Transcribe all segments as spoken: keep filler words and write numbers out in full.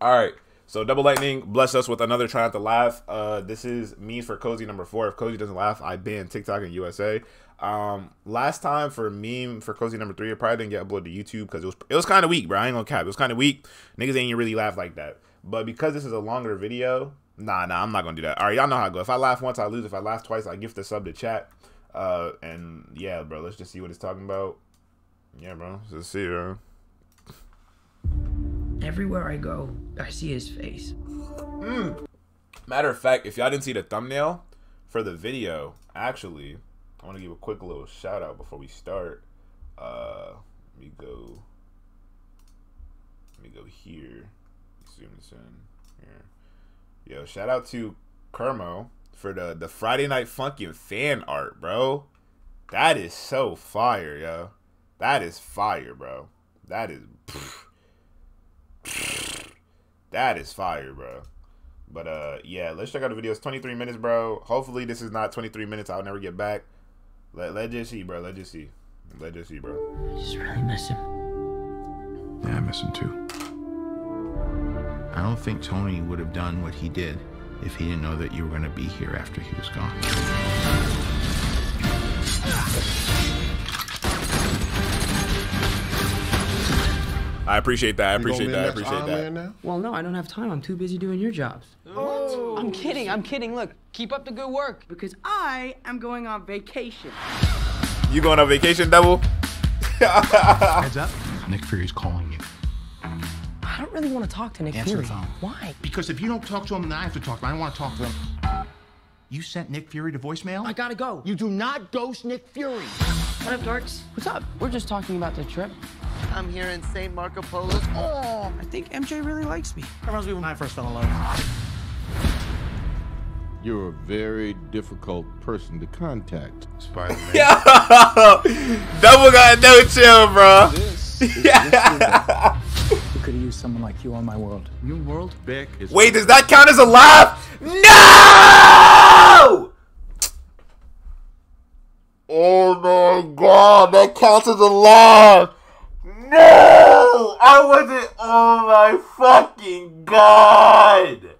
All right. So Double Lightning bless us with another try not to laugh. Uh, this is me for Cozy number four. If Cozy doesn't laugh, I ban TikTok and U S A. Um, last time for meme for Cozy number three, it probably didn't get uploaded to YouTube because it was it was kind of weak, bro. I ain't gonna cap. It was kind of weak. Niggas ain't really laugh like that. But because this is a longer video, nah, nah, I'm not gonna do that. All right, y'all know how I go. If I laugh once, I lose. If I laugh twice, I gift the sub to chat. Uh, and yeah, bro, let's just see what it's talking about. Yeah, bro, let's see, bro. Everywhere I go, I see his face. Mm. Matter of fact, if y'all didn't see the thumbnail for the video, actually, I want to give a quick little shout out before we start. Uh, let me go. Let me go here. Zoom this in here. Yo, shout out to Kermo for the the Friday Night Funkin' fan art, bro. That is so fire, yo. That is fire, bro. That is. Pfft. That is fire, bro. But uh yeah, let's check out the videos. Twenty-three minutes, bro. Hopefully this is not twenty-three minutes. I'll never get back. Let, let just see, bro. Let's just see. Let's just see, bro. I just really miss him. Yeah, I miss him too. I don't think Tony would have done what he did if he didn't know that you were going to be here after he was gone. I appreciate that. I appreciate that. I appreciate that. Well, no, I don't have time. I'm too busy doing your jobs. Oh. What? I'm kidding. I'm kidding. Look, keep up the good work. Because I am going on vacation. You going on vacation, Devil? Heads up. Nick Fury's calling you. I don't really want to talk to Nick Fury. Why? Because if you don't talk to him, then I have to talk to him. I don't want to talk to him. You sent Nick Fury to voicemail? I gotta go. You do not ghost Nick Fury. What up, dorks? What's up? We're just talking about the trip. I'm here in Saint Marco Polo. Oh, I think M J really likes me. That reminds me when I first fell in love. You're a very difficult person to contact, Spider-Man. Double got no chill, bro. This is, yeah. This is, could use someone like you on my world. New world, Beck is. Wait, does that count as a laugh? No! Oh my God, that counts as a laugh. No! I wasn't. Oh my fucking God!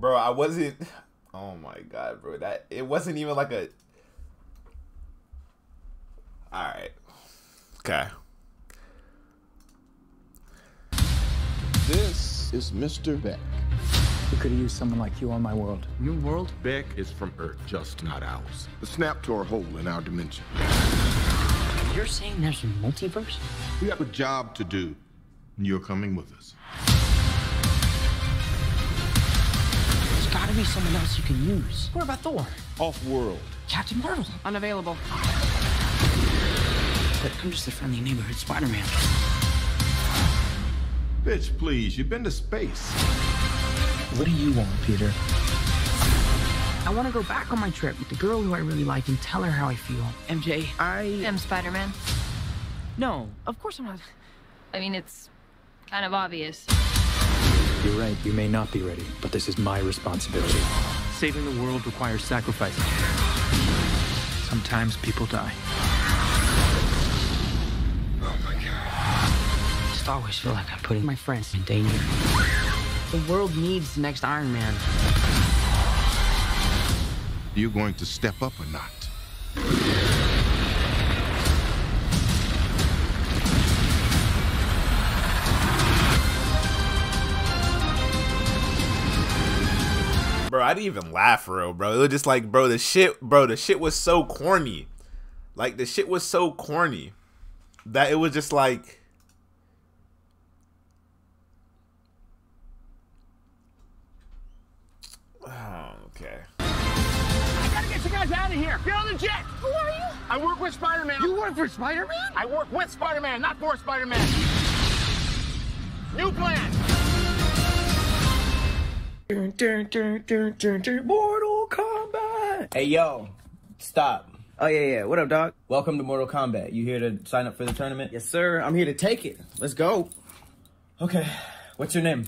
Bro, I wasn't. Oh my God, bro! That it wasn't even like a. All right. Okay. This is Mister Beck. We could have used someone like you on my world. New world, Beck is from Earth, just not ours. The snap to our hole in our dimension. You're saying there's a multiverse? We have a job to do, and you're coming with us. There's gotta be someone else you can use. What about Thor? Off-world. Captain Marvel. Unavailable. But I'm just a friendly neighborhood Spider-Man. Bitch, please. You've been to space. What do you want, Peter? I want to go back on my trip with the girl who I really like and tell her how I feel. M J, I... am Spider-Man. No, of course I'm not. I mean, it's kind of obvious. You're right, you may not be ready, but this is my responsibility. Saving the world requires sacrifice. Sometimes people die. Oh my God. I just always feel like I'm putting my friends in danger. The world needs the next Iron Man. Are you going to step up or not? Bro, I didn't even laugh for real, bro. It was just like, bro, the shit, bro, the shit was so corny. Like, the shit was so corny that it was just like, oh, okay. I gotta get you guys out of here. Get on the jet. Who are you? I work with Spider-Man. You work for Spider-Man? I work with Spider-Man, not for Spider-Man. New plan. Mortal Kombat! Hey, yo, stop. Oh, yeah, yeah. What up, dog? Welcome to Mortal Kombat. You here to sign up for the tournament? Yes, sir. I'm here to take it. Let's go. Okay. What's your name?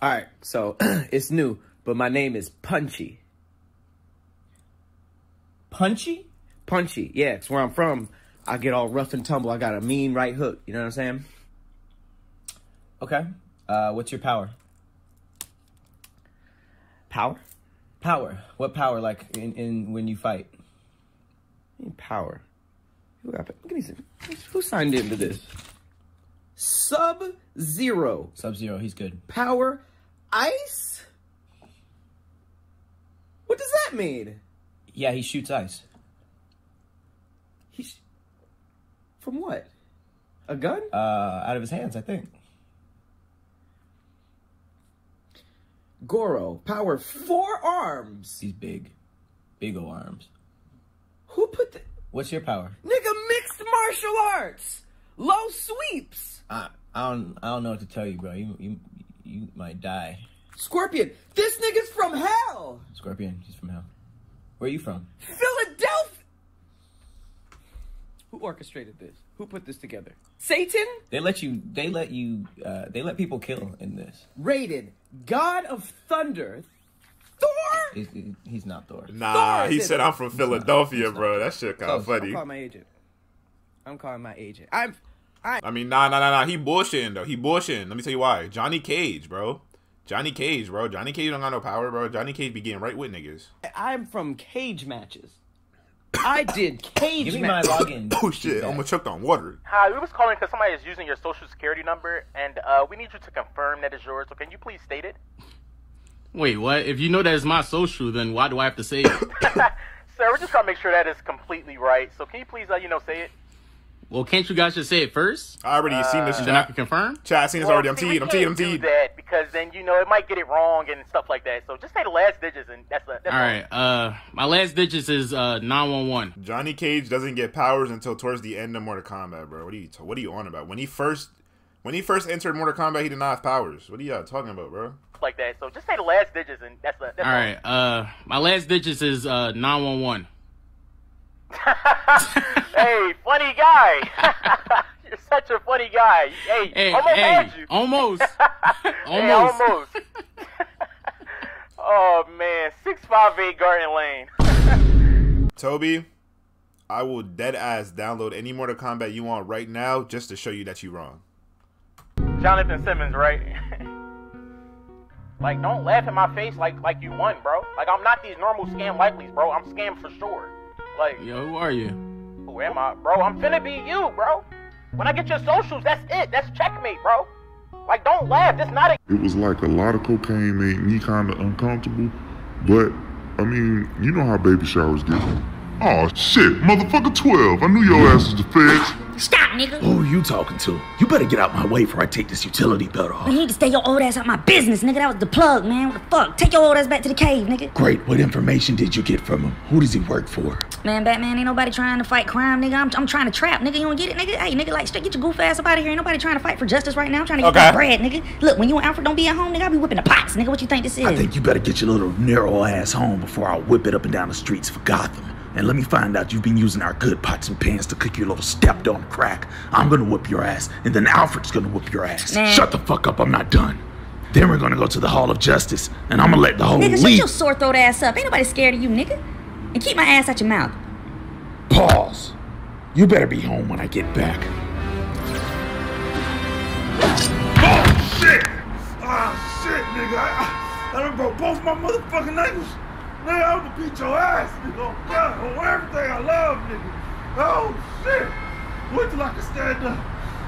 All right. So, it's new, but my name is Punchy. Punchy? Punchy. Yeah, it's where I'm from. I get all rough and tumble. I got a mean right hook. You know what I'm saying? Okay. Uh, what's your power? Power? Power. What power, like, in, in when you fight? Power. Who, got, who signed into this? Sub-zero. Sub-zero, he's good. Power, ice? What does that mean? Yeah, he shoots ice. He sh From what? A gun? Uh, out of his hands, I think. Goro, power four arms. He's big. Big ol' arms. Who put the... What's your power? Nigga, mixed martial arts. Low sweeps. I, I don't I don't know what to tell you, bro. You, you, you might die. Scorpion, this nigga's from hell. Scorpion, he's from hell. Where are you from? Philadelphia. Who orchestrated this? Who put this together? Satan? They let you, they let you, uh, they let people kill in this. Raiden, God of Thunder. Thor? He's, he's not Thor. Nah, Thor he said it. I'm from Philadelphia, not, bro. That shit kind of funny. I'm calling my agent. I'm calling my agent. I'm, I. I mean, nah, nah, nah, nah. He bullshitting though. He bullshitting. Let me tell you why. Johnny Cage, bro. Johnny Cage, bro. Johnny Cage don't got no power, bro. Johnny Cage be getting right with niggas. I'm from cage matches. I did cage Give me match. my login. Oh shit! I'm gonna choke on water. Hi, we was calling because somebody is using your social security number, and uh, we need you to confirm that it's yours. So can you please state it? Wait, what? If you know that is my social, then why do I have to say it? Sir, we're just trying to make sure that is completely right. So can you please, uh, you know, say it? Well, can't you guys just say it first? I already uh, seen this. Then I can confirm. Chad, I seen this well, already. I'm teed. I'm teed. I'm teed. That because then you know it might get it wrong and stuff like that. So just say the last digits, and that's a. That's All right. Uh, my last digits is uh nine one one. Johnny Cage doesn't get powers until towards the end of Mortal Kombat, bro. What are you? What are you on about? When he first, when he first entered Mortal Kombat, he did not have powers. What are y'all talking about, bro? Like that, so just say the last digits, and that's, a, that's all right. Uh, my last digits is uh nine one one. Hey, funny guy! You're such a funny guy. Hey, hey almost hey, had you. Almost, almost. Hey, almost. Oh man, six five eight Garden Lane. Toby, I will dead ass download any Mortal Kombat you want right now just to show you that you're wrong. Jonathan Simmons, right? Like, don't laugh in my face like like you won, bro. Like, I'm not these normal scam likelies, bro. I'm scammed for sure. Like, yo, who are you? Who am I, bro? I'm finna be you, bro. When I get your socials, that's it. That's checkmate, bro. Like, don't laugh. That's not a... It was like a lot of cocaine made me kind of uncomfortable. But, I mean, you know how baby showers get. Aw, oh, shit. Motherfucker twelve. I knew your ass was the feds. Stop, nigga. Who are you talking to? You better get out my way before I take this utility belt off. You need to stay your old ass out my business, nigga. That was the plug, man. What the fuck? Take your old ass back to the cave, nigga. Great. What information did you get from him? Who does he work for? Man, Batman, ain't nobody trying to fight crime, nigga. I'm, I'm trying to trap, nigga. You don't get it, nigga? Hey, nigga, like, straight get your goof ass up out of here. Ain't nobody trying to fight for justice right now. I'm trying to get okay. that bread, nigga. Look, when you and Alfred don't be at home, nigga, I'll be whipping the pots, nigga. What you think this is? I think you better get your little narrow ass home before I whip it up and down the streets for Gotham. And let me find out you've been using our good pots and pans to cook your little stepped on crack. I'm gonna whip your ass, and then Alfred's gonna whip your ass. Nah. Shut the fuck up, I'm not done. Then we're gonna go to the Hall of Justice, and I'm gonna let the whole nigga, league- Nigga, shut your sore throat ass up. Ain't nobody scared of you, nigga. And keep my ass out your mouth. Pause. You better be home when I get back. Oh, shit! Ah, shit, nigga. I, I, I done broke both my motherfucking ankles. Nigga, I'm gonna beat your ass, nigga, on God, on everything I love, nigga. Oh, shit. Wait till I can stand up.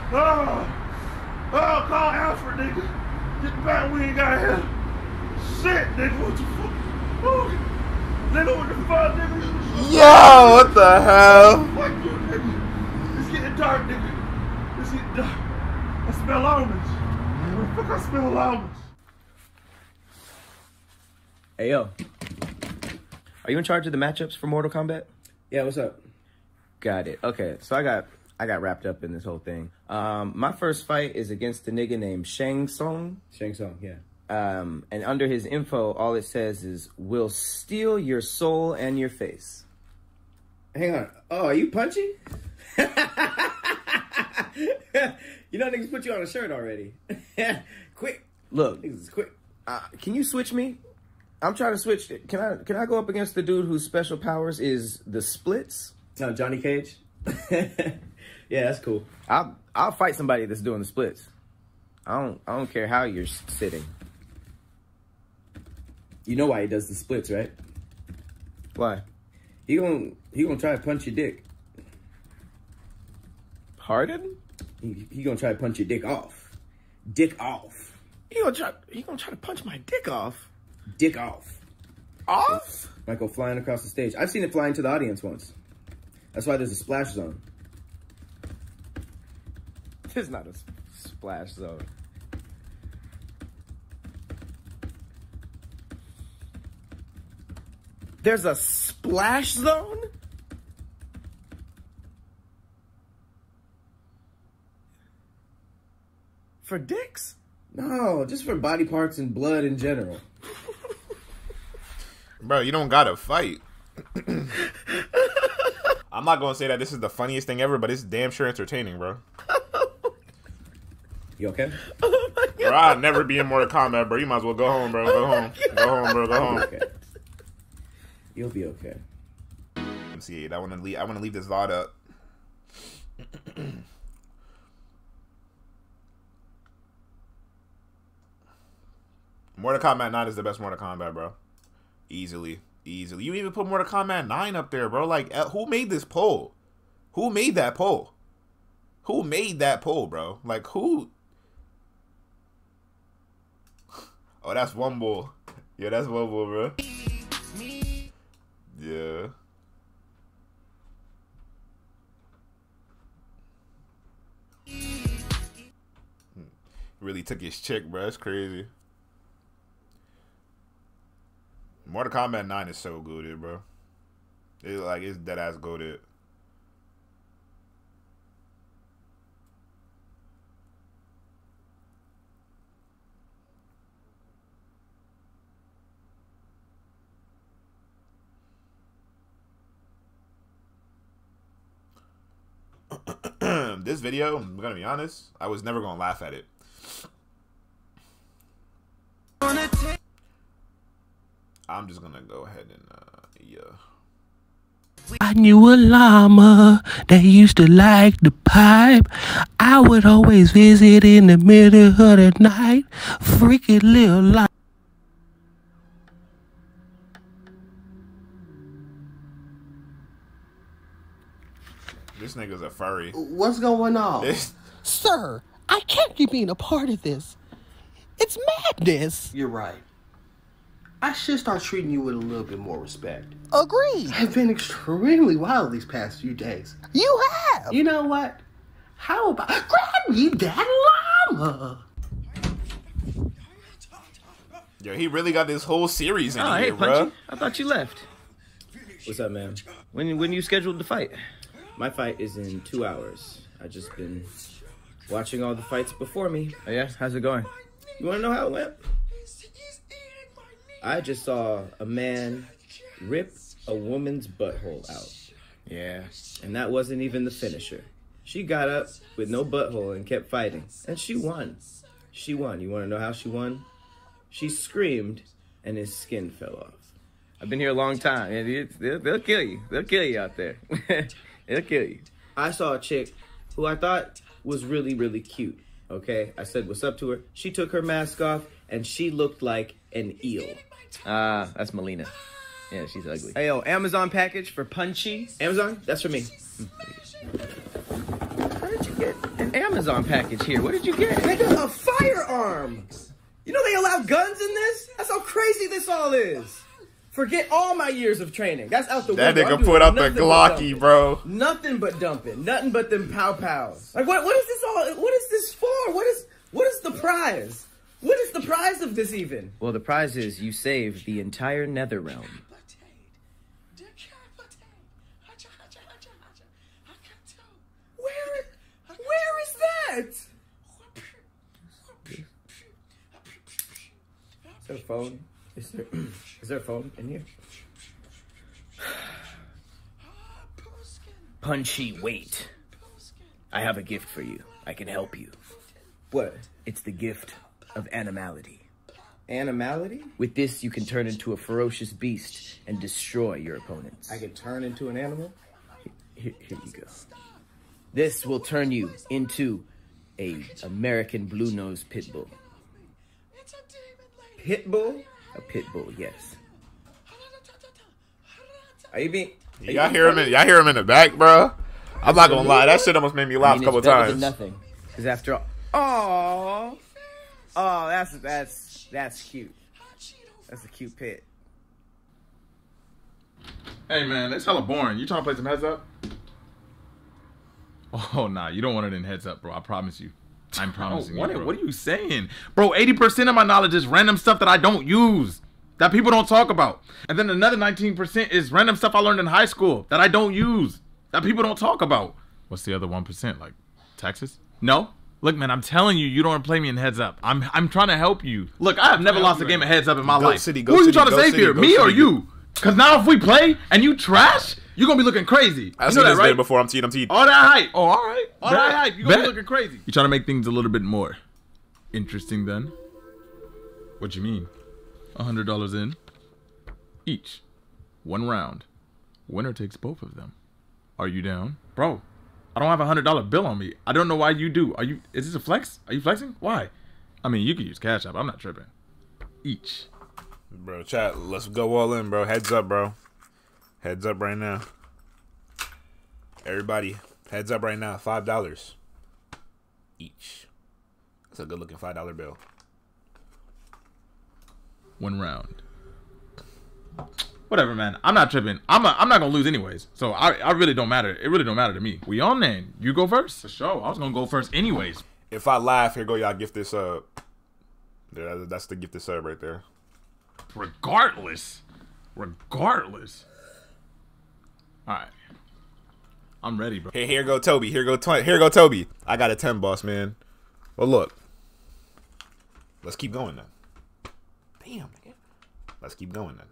Oh, oh, call Alfred, nigga. Get back, we ain't got him. Shit, nigga, what the fuck? Oh, nigga, what the fuck, nigga? Yo, what the hell? Fuck you, nigga. It's getting dark, nigga. It's getting dark. I smell orange. What the fuck, I smell orange. Hey, yo. Are you in charge of the matchups for Mortal Kombat? Yeah, what's up? Got it. Okay, so I got I got wrapped up in this whole thing. Um, my first fight is against a nigga named Shang Tsung. Shang Tsung, yeah. Um, and under his info, all it says is, we'll steal your soul and your face. Hang on. Oh, are you punchy? You know niggas put you on a shirt already. Quick. Look. Niggas is quick. Uh, can you switch me? I'm trying to switch. Can I Can I go up against the dude whose special powers is the splits? No, Johnny Cage? Yeah, that's cool. I'll, I'll fight somebody that's doing the splits. I don't I don't care how you're sitting. You know why he does the splits, right? Why? He gon' he gonna try to punch your dick. Pardon? He, he gonna try to punch your dick off. Dick off. He gonna try he gonna try to punch my dick off. Dick off. Off? Might go flying across the stage. I've seen it fly into the audience once. That's why there's a splash zone. There's not a splash zone. There's a splash zone? For dicks? No, just for body parts and blood in general. Bro, you don't gotta fight. I'm not gonna say that this is the funniest thing ever, but it's damn sure entertaining, bro. You okay? Oh my God. Bro, I'll never be in Mortal Kombat, bro. You might as well go home, bro. Go oh home. Go home, bro. Go home. Okay. You'll be okay. Let's see, I want to leave. I want to leave this lot up. Mortal Kombat nine is the best Mortal Kombat, bro. Easily, easily. You even put Mortal Kombat nine up there, bro. Like, who made this poll? Who made that poll? Who made that poll, bro? Like, who? Oh, that's one bull. Yeah, that's one bull, bro. Yeah. Really took his chick, bro. That's crazy. Mortal Kombat nine is so goated, bro. It's like, it's dead ass goated. This video, I'm gonna be honest, I was never gonna laugh at it. I'm just gonna go ahead and, uh, yeah. I knew a llama that used to like the pipe. I would always visit in the middle of the night. Freaky little llama. This nigga's a furry. What's going on? This... Sir, I can't keep being a part of this. It's madness. You're right. I should start treating you with a little bit more respect. Agreed. I've been extremely wild these past few days. You have. You know what? How about... Grab me that llama. Yo, he really got this whole series in oh, here, hey, bro. I thought you left. What's up, man? When, when you scheduled the fight? My fight is in two hours. I've just been watching all the fights before me. Oh yeah? How's it going? You wanna know how it went? I just saw a man rip a woman's butthole out. Yeah. And that wasn't even the finisher. She got up with no butthole and kept fighting. And she won. She won. You wanna know how she won? She screamed and his skin fell off. I've been here a long time. It's, they'll, they'll kill you. They'll kill you out there. It'll kill you. I saw a chick who I thought was really, really cute, okay? I said, what's up to her? She took her mask off, and she looked like an eel. Ah, uh, that's Melina. Yeah, she's ugly. Hey, yo, Amazon package for Punchy. Amazon? That's for me. How did you get an Amazon package here? What did you get? Nigga, a firearm! You know they allow guns in this? That's how crazy this all is! Forget all my years of training. That's out the window. That nigga put up the Glocky, bro. Nothing but dumping. Nothing but them pow pows. Like what? What is this all? What is this for? What is? What is the prize? What is the prize of this even? Well, the prize is you saved the entire Nether Realm. Where? Where is that? there a phone? Is there, is there a phone in here? Punchy, wait. I have a gift for you. I can help you. What? It's the gift of animality. Animality? With this, you can turn into a ferocious beast and destroy your opponents. I can turn into an animal? Here, here you go. This will turn you into a American blue-nosed pit bull. Pit bull? A pit bull, yes. Are you being... Y'all hear him in, y'all hear him in the back, bro? I'm not gonna lie. That shit almost made me laugh I mean, a couple it's times. Than nothing. Because after all... Oh, oh, that's that's that's cute. That's a cute pit. Hey man, that's hella boring. You trying to play some heads up? Oh nah, you don't want it in heads up, bro. I promise you. I'm promising you, bro. What are you saying, bro? eighty percent of my knowledge is random stuff that I don't use, that people don't talk about, and then another nineteen percent is random stuff I learned in high school that I don't use, that people don't talk about. What's the other one percent? Like taxes? No. Look, man, I'm telling you, you don't play me in heads up. I'm I'm trying to help you. Look, I have never lost a game of heads up in my life. City, Who are you city, trying to save city, here, me city. or you? Because now if we play and you trash, you're going to be looking crazy. I've seen this right? before. I'm teed, I'm teed. All that hype. Oh, all right. All that, that hype. You're going to be looking crazy. You're trying to make things a little bit more interesting then? What you mean? one hundred dollars in. Each. One round. Winner takes both of them. Are you down? Bro. I don't have a hundred dollar bill on me. I don't know why you do. Are you? Is this a flex? Are you flexing? Why? I mean, you can use Cash App. I'm not tripping. Each, bro. Chat. Let's go all in, bro. Heads up, bro. Heads up right now. Everybody, heads up right now. Five dollars each. That's a good looking five dollar bill. One round. Whatever, man. I'm not tripping. I'm a, I'm not gonna lose anyways. So I I really don't matter. It really don't matter to me. We on then. You go first. For sure. I was gonna go first anyways. If I laugh, here go y'all. Gift this up. Yeah, that's the gift this up right there. Regardless, regardless. All right. I'm ready, bro. Hey, here go Toby. Here go twenty. Here go Toby. I got a ten, boss man. Well, look. Let's keep going then. Damn. Let's keep going then.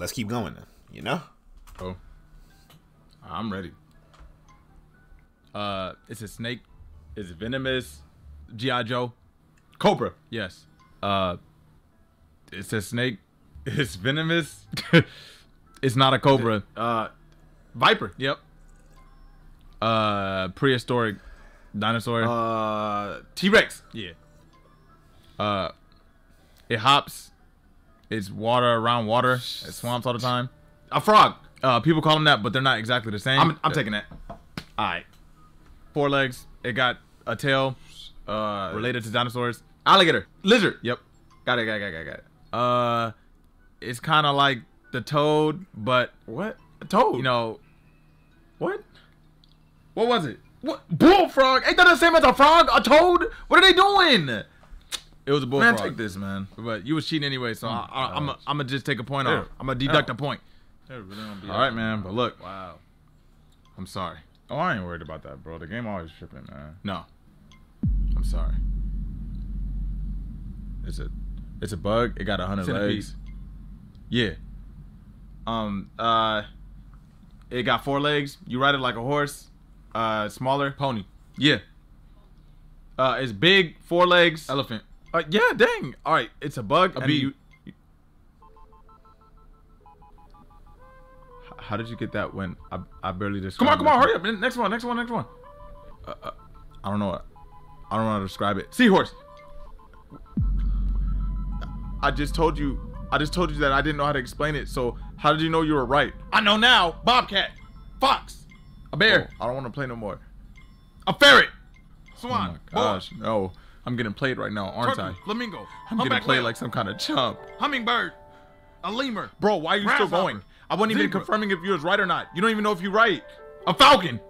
Let's keep going then, you know? Oh. I'm ready. Uh, it's a snake. It's venomous. G I Joe. Cobra. Yes. Uh, it's a snake. It's venomous. It's not a cobra. Uh, viper. Yep. Uh, prehistoric dinosaur. Uh, T-Rex. Yeah. Uh, it hops. It's water around water. It swamps all the time. A frog. Uh, people call them that, but they're not exactly the same. I'm, I'm taking that. All right. Four legs. It got a tail uh, related to dinosaurs. Alligator. Lizard. Yep. Got it, got it, got it, got it. Uh, it's kind of like the toad, but... What? A toad? You know... What? What was it? What? Bullfrog? Ain't that the same as a frog? A toad? What are they doing? It was a bullfrog. Man, take this, man. But you was cheating anyway, so mm, I, I'm going to just take a point off. I'm going to deduct Ew. a point. Really be All right, man. But look. Wow. I'm sorry. Oh, I ain't worried about that, bro. The game always tripping, man. No. I'm sorry. It's a it's a bug. It got one hundred legs. Yeah. Um. Uh. It got four legs. You ride it like a horse. Uh. Smaller. Pony. Yeah. Uh. It's big. Four legs. Elephant. Uh, yeah, dang. All right, it's a bug. A bee. You, you... How did you get that when I, I barely described it? Come on, come on, hurry up. Next one, next one, next one. Uh, uh, I don't know. What, I don't know how to describe it. Seahorse. I just told you. I just told you that I didn't know how to explain it. So how did you know you were right? I know now. Bobcat. Fox. A bear. Oh, I don't want to play no more. A ferret. Swan. Oh my gosh, Boy. no. I'm getting played right now, aren't Turkey, I? Flamingo. I'm getting played like some kind of chump. Hummingbird. A lemur. Bro, why are you still going? I wasn't even confirming if you was right or not. You don't even know if you're right. A falcon.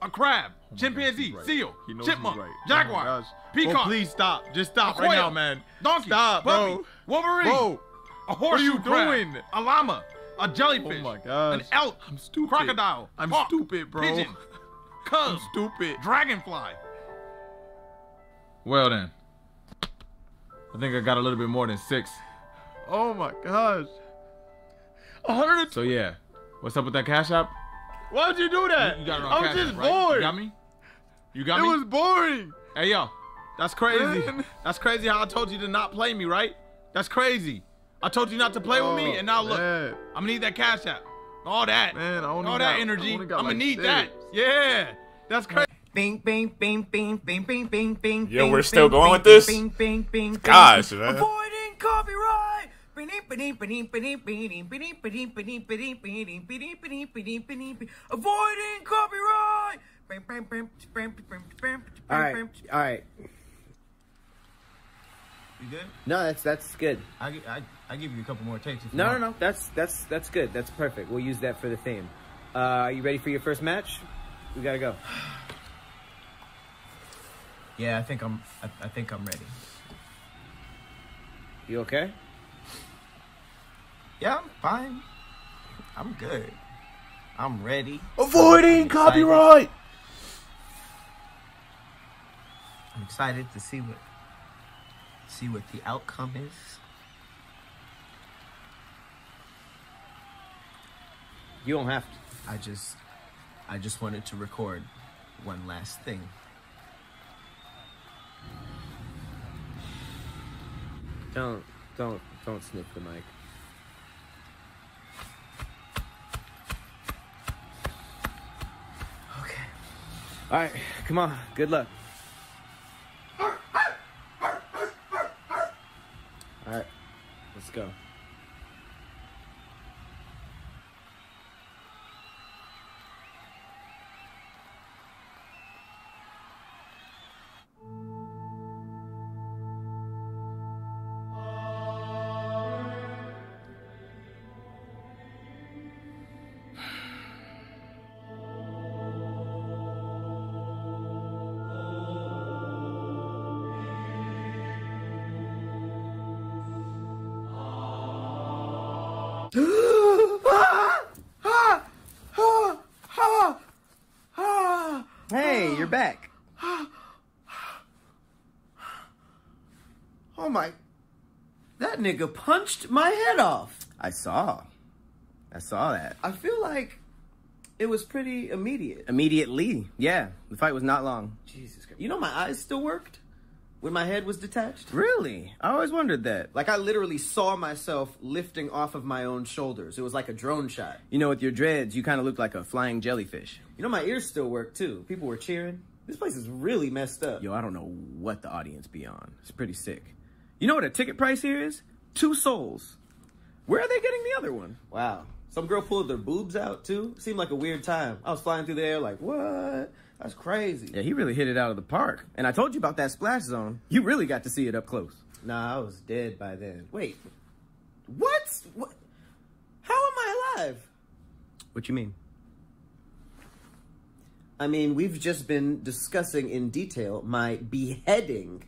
A crab. Oh chimpanzee. God, right. Seal. Chipmunk. Right. Jaguar. Oh Peacock. Oh, please stop. Just stop right now, man. Donkey. Stop, bro. Wolverine. Bro. A horseshoe crab. What are you doing? A llama. A jellyfish. Oh my gosh. An elk. I'm stupid. Crocodile. I'm Hawk. stupid, bro. Pigeon. Cub. I'm stupid. Dragonfly. Well then. I think I got a little bit more than six. Oh my gosh. one hundred. So yeah. What's up with that Cash App? Why would you do that? You, you got it on I was Cash just App, right? bored. You got me? You got it me? It was boring. Hey, yo. That's crazy. Man. That's crazy how I told you to not play me, right? That's crazy. I told you not to play oh, with me, and now look. Man. I'm going to need that Cash App. All that. Man, I only All got, that energy. I only got I'm going like to need six. that. Yeah. That's crazy. Bing, bing, bing, bing, bing, bing, bing, bing. Yo, we're still going with this? Gosh, man. Avoiding copyright. Avoiding copyright. All right, all right. You good? No, that's that's good. I I I give you a couple more takes. If no, you no, no. That's that's that's good. That's perfect. We'll use that for the theme. Uh, are you ready for your first match? We gotta go. Yeah, I think I'm. I, I think I'm ready. You okay? Yeah, I'm fine. I'm good. I'm ready. Avoiding copyright. I'm excited to see what see what the outcome is. You don't have to. I just I just wanted to record one last thing. Don't don't don't sniff the mic. Okay. All right, come on. Good luck. Alright, let's go. Hey, you're back. Oh my, that nigga punched my head off. I saw, I saw that. I feel like it was pretty immediate. Immediately, yeah. The fight was not long. Jesus Christ. You know my eyes still worked when my head was detached? Really? I always wondered that. Like, I literally saw myself lifting off of my own shoulders. It was like a drone shot. You know, with your dreads, you kind of looked like a flying jellyfish. You know, my ears still work, too. People were cheering. This place is really messed up. Yo, I don't know what the audience be on. It's pretty sick. You know what a ticket price here is? Two souls. Where are they getting the other one? Wow. Some girl pulled their boobs out, too. Seemed like a weird time. I was flying through the air like, what? That's crazy. Yeah, he really hit it out of the park. And I told you about that splash zone. You really got to see it up close. Nah, I was dead by then. Wait. What? What? How am I alive? What you mean? I mean, we've just been discussing in detail my beheading.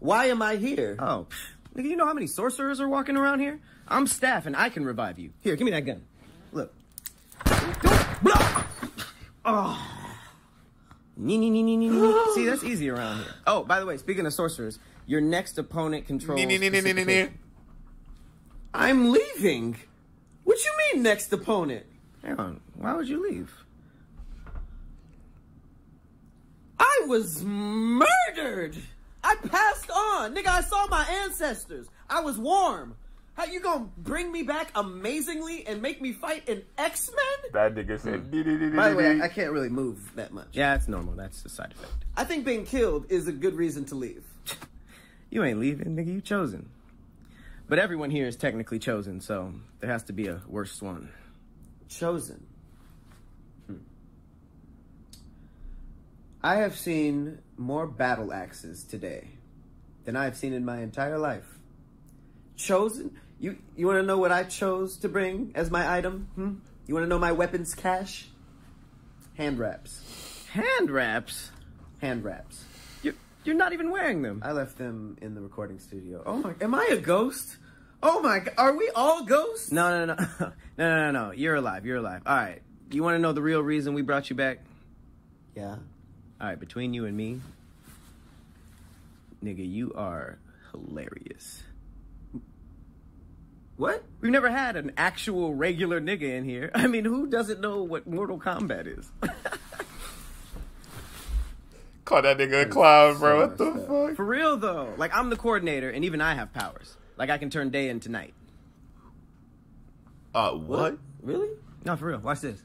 Why am I here? Oh, nigga, you know how many sorcerers are walking around here? I'm staff and I can revive you. Here, give me that gun. Look. Oh. Nee, nee, nee, nee, nee. See, that's easy around here. Oh, by the way, speaking of sorcerers, your next opponent controls... Nee, nee, nee, nee, nee, nee. I'm leaving. What you mean, next opponent? Hang on. Why would you leave? I was murdered. I passed on. Nigga, I saw my ancestors. I was warm. How you gonna bring me back amazingly and make me fight an X-Men? That nigga said... Dee, dee, dee, By the way, I, I can't really move that much. Yeah, it's normal. That's a side effect. I think being killed is a good reason to leave. You ain't leaving, nigga. You chosen. But everyone here is technically chosen, so there has to be a worse one. Chosen. Hmm. I have seen more battle axes today than I have seen in my entire life. Chosen... You you want to know what I chose to bring as my item? Hmm? You want to know my weapons cache? Hand wraps. Hand wraps? Hand wraps. You're, you're not even wearing them. I left them in the recording studio. Oh my... Am I a ghost? Oh my... Are we all ghosts? No, no, no. No, no, no, no. You're alive. You're alive. All right. You want to know the real reason we brought you back? Yeah. All right. Between you and me, nigga, you are hilarious. What? We've never had an actual regular nigga in here. I mean, who doesn't know what Mortal Kombat is? Call that nigga a clown, bro. What the fuck? For real, though. Like, I'm the coordinator, and even I have powers. Like, I can turn day into night. Uh, what? what? Really? No, for real. Watch this.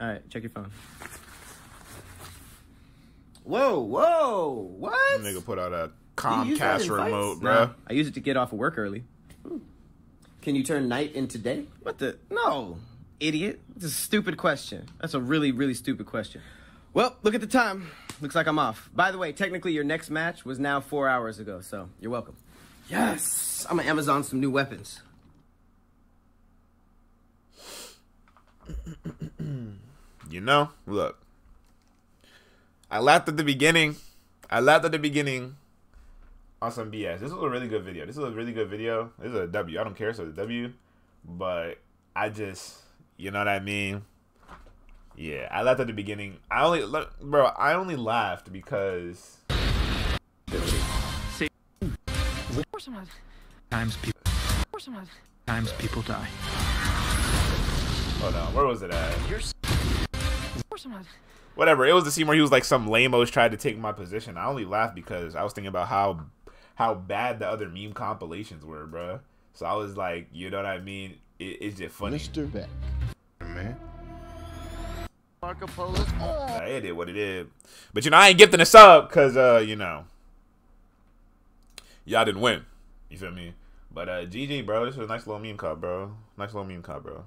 All right, check your phone. Whoa, whoa, what? Nigga put out a Comcast remote, bro. No, I use it to get off of work early. Hmm. Can you turn night into day? What the? No, idiot. It's a stupid question. That's a really, really stupid question. Well, look at the time. Looks like I'm off. By the way, technically your next match was now four hours ago, so you're welcome. Yes! I'm gonna Amazon some new weapons. You know, look. I laughed at the beginning. I laughed at the beginning on some B S. This was a really good video. This is a really good video. This is a W. I don't care, so it's a W. But I just, you know what I mean? Yeah, I laughed at the beginning. I only, look, bro, I only laughed because. Of course I'm not. Times people. Of course I'm not. Times people die. Hold on, where was it at? You're so of course I'm not. Whatever. It was the scene where he was like, some lame-o's tried to take my position. I only laughed because I was thinking about how how bad the other meme compilations were, bro. So I was like, you know what I mean? It, it's just funny. Mister Beck, man. Marco Polo. Oh. It did what it did, but you know I ain't gifting a sub because uh you know. Y'all didn't win. You feel me? But uh G G, bro. This was a nice little meme cop, bro. Nice little meme cop, bro.